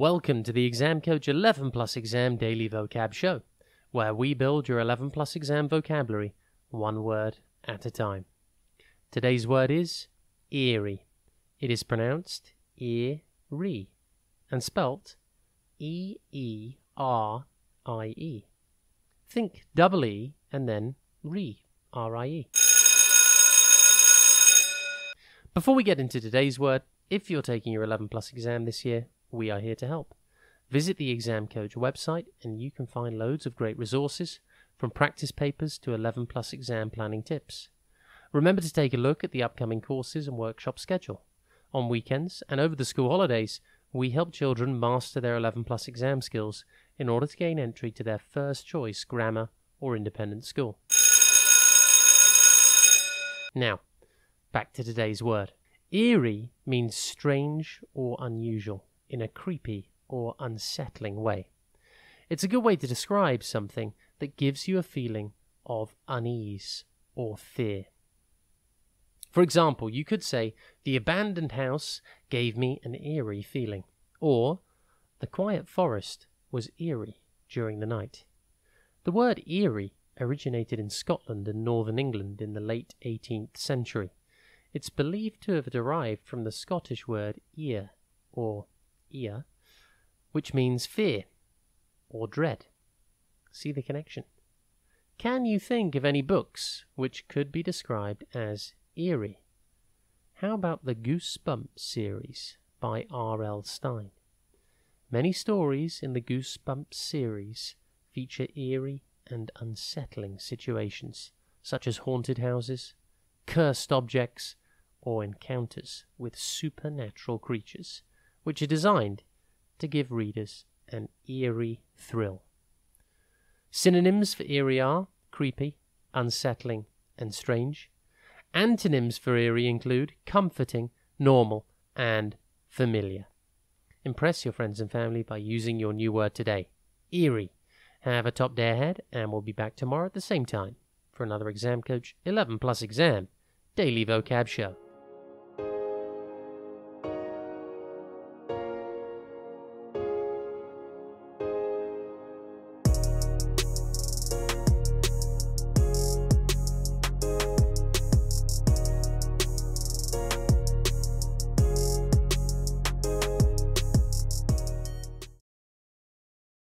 Welcome to the Exam Coach 11+ Exam Daily Vocab Show, where we build your 11+ exam vocabulary, one word at a time. Today's word is eerie. It is pronounced eerie and spelt E-E-R-I-E. Think double E and then re, R-I-E. Before we get into today's word, if you're taking your 11+ exam this year, we are here to help. Visit the Exam Coach website and you can find loads of great resources, from practice papers to 11+ exam planning tips. Remember to take a look at the upcoming courses and workshop schedule. On weekends and over the school holidays, we help children master their 11+ exam skills in order to gain entry to their first choice grammar or independent school. Now, back to today's word. Eerie means strange or unusual, in a creepy or unsettling way. It's a good way to describe something that gives you a feeling of unease or fear. For example, you could say, "The abandoned house gave me an eerie feeling," or "The quiet forest was eerie during the night." The word eerie originated in Scotland and northern England in the late 18th century. It's believed to have derived from the Scottish word ear or ear, which means fear or dread. See the connection? Can you think of any books which could be described as eerie? How about the Goosebumps series by R.L. Stein? Many stories in the Goosebumps series feature eerie and unsettling situations, such as haunted houses, cursed objects, or encounters with supernatural creatures, which are designed to give readers an eerie thrill. Synonyms for eerie are creepy, unsettling, and strange. Antonyms for eerie include comforting, normal, and familiar. Impress your friends and family by using your new word today, eerie. Have a top day ahead, and we'll be back tomorrow at the same time for another Exam Coach 11+ Exam Daily Vocab Show.